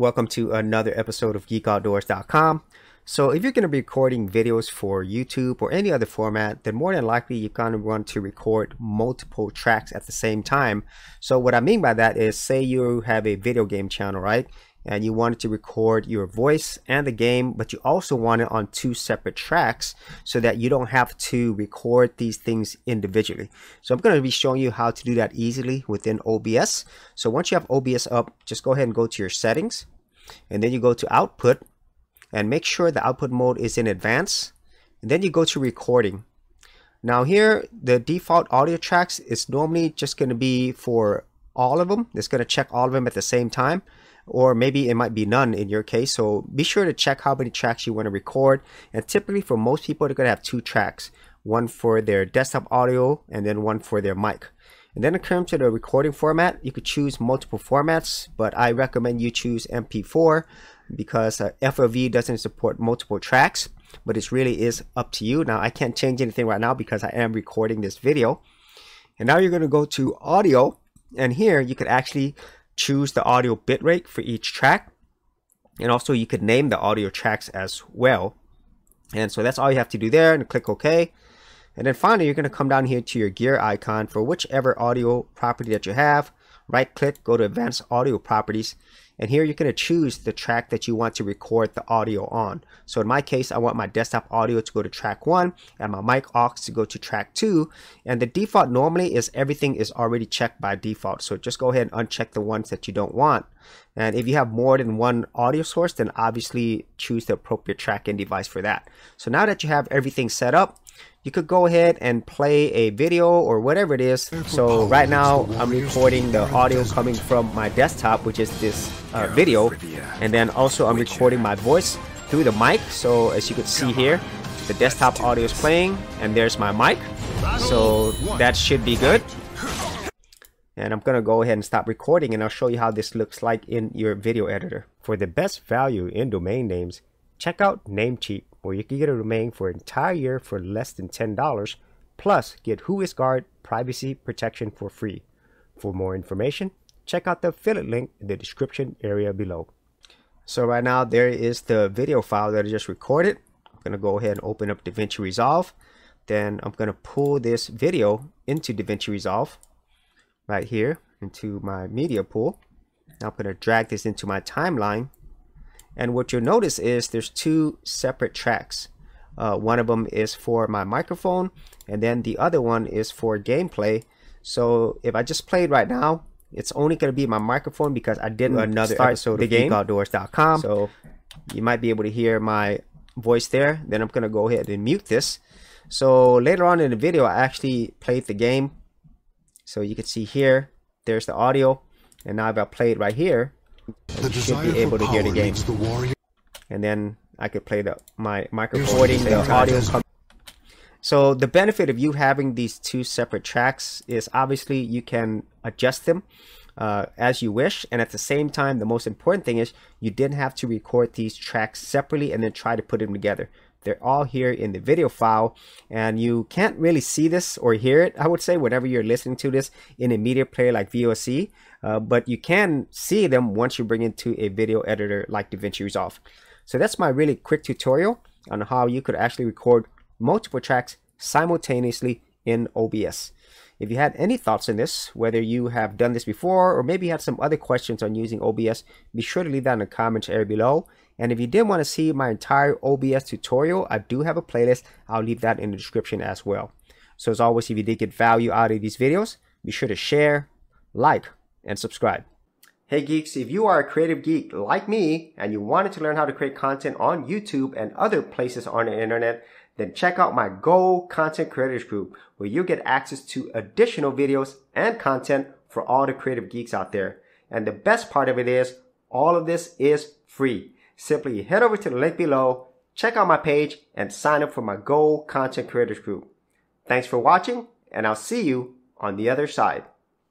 Welcome to another episode of geekoutdoors.com. So if you're going to be recording videos for YouTube or any other format, then more than likely you're going to want to record multiple tracks at the same time. So what I mean by that is, say you have a video game channel, right? And you wanted to record your voice and the game, but you also want it on two separate tracks so that you don't have to record these things individually. So I'm going to be showing you how to do that easily within OBS. So once you have OBS up, just go ahead and go to your settings. And then you go to output and make sure the output mode is in advanced, and then you go to recording. Now here the default audio tracks is normally just going to be for all of them. It's going to check all of them at the same time, or maybe it might be none in your case. So be sure to check how many tracks you want to record, and typically for most people they're going to have two tracks, one for their desktop audio and then one for their mic. And then it comes to the recording format. You could choose multiple formats, but I recommend you choose MP4 because FLV doesn't support multiple tracks, but it really is up to you. Now I can't change anything right now because I am recording this video. And now you're going to go to audio, and here you could actually choose the audio bitrate for each track, and also you could name the audio tracks as well. And so that's all you have to do there, and click OK. And then finally, you're going to come down here to your gear icon for whichever audio property that you have. Right click, go to advanced audio properties. And here you're going to choose the track that you want to record the audio on. So in my case, I want my desktop audio to go to track 1 and my mic aux to go to track 2. And the default normally is everything is already checked by default. So just go ahead and uncheck the ones that you don't want. And if you have more than one audio source, then obviously choose the appropriate track and device for that. So now that you have everything set up, you could go ahead and play a video or whatever it is. So right now I'm recording the audio coming from my desktop, which is this video, and then also I'm recording my voice through the mic. So as you can see here, the desktop audio is playing and there's my mic, so that should be good. And I'm going to go ahead and stop recording, and I'll show you how this looks like in your video editor. For the best value in domain names, check out Namecheap, where you can get a domain for an entire year for less than $10, plus get WhoisGuard privacy protection for free. For more information, check out the affiliate link in the description area below. So right now there is the video file that I just recorded. I'm going to go ahead and open up DaVinci Resolve. Then I'm going to pull this video into DaVinci Resolve right here into my media pool. Now I'm going to drag this into my timeline. And what you'll notice is there's two separate tracks. One of them is for my microphone, and then the other one is for gameplay. So if I just played right now, it's only going to be my microphone because I did another episode of GeekOutdoors.com. So you might be able to hear my voice there. Then I'm going to go ahead and mute this. So later on in the video, I actually played the game. So you can see here, there's the audio. And now if I play it right here, you should be able to hear the game. And then I could play my microphone, the audio. So the benefit of you having these two separate tracks is obviously you can adjust them as you wish. And at the same time, the most important thing is you didn't have to record these tracks separately and then try to put them together. They're all here in the video file, and you can't really see this or hear it, I would say, whenever you're listening to this in a media player like VOC, but you can see them once you bring into a video editor like DaVinci Resolve. So that's my really quick tutorial on how you could actually record multiple tracks simultaneously in OBS. If you had any thoughts on this, whether you have done this before or maybe you had some other questions on using OBS, be sure to leave that in the comments area below. And if you did want to see my entire OBS tutorial, I do have a playlist. I'll leave that in the description as well. So as always, if you did get value out of these videos, be sure to share, like, and subscribe. Hey geeks, if you are a creative geek like me and you wanted to learn how to create content on YouTube and other places on the internet, then check out my Gold Content Creators Group, where you'll get access to additional videos and content for all the creative geeks out there. And the best part of it is, all of this is free. Simply head over to the link below, check out my page, and sign up for my Gold Content Creators Group. Thanks for watching, and I'll see you on the other side.